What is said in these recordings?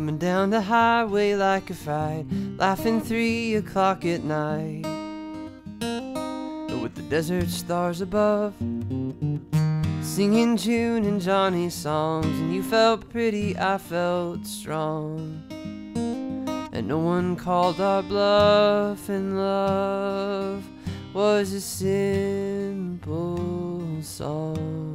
Coming down the highway like a fight, laughing 3 o'clock at night, with the desert stars above, singing June and Johnny songs. And you felt pretty, I felt strong, and no one called our bluff. And love was a simple song.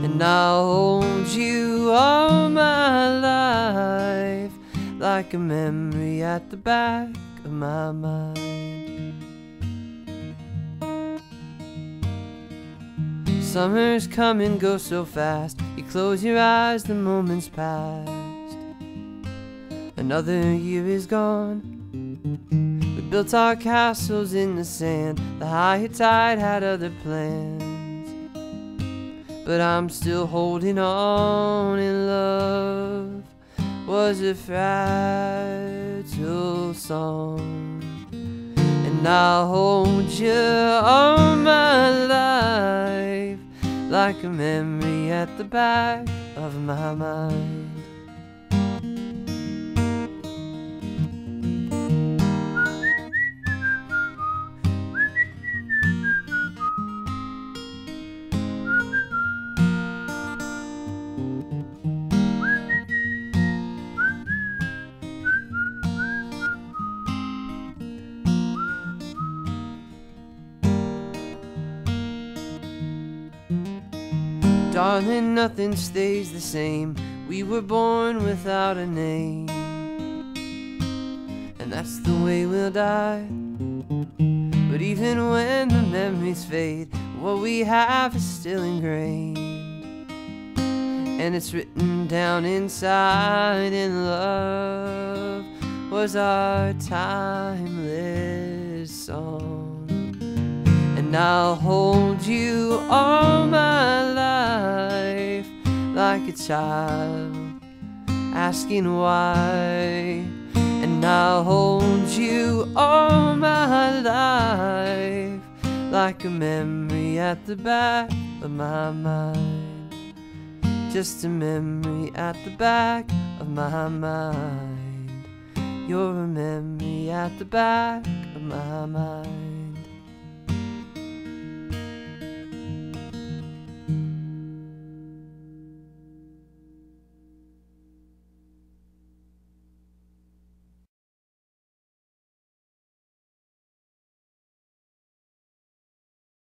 And I'll hold you all my life, like a memory at the back of my mind. Summers come and go so fast, you close your eyes, the moment's past. Another year is gone. We built our castles in the sand, the higher tide had other plans. But I'm still holding on, and love was a fragile song. And I'll hold you all my life, like a memory at the back of my mind. Darling, nothing stays the same. We were born without a name, and that's the way we'll die. But even when the memories fade, what we have is still ingrained, and it's written down inside. And love was our timeless song. And I'll hold you all my life, like a child asking why. And I'll hold you all my life, like a memory at the back of my mind. Just a memory at the back of my mind. You're a memory at the back of my mind.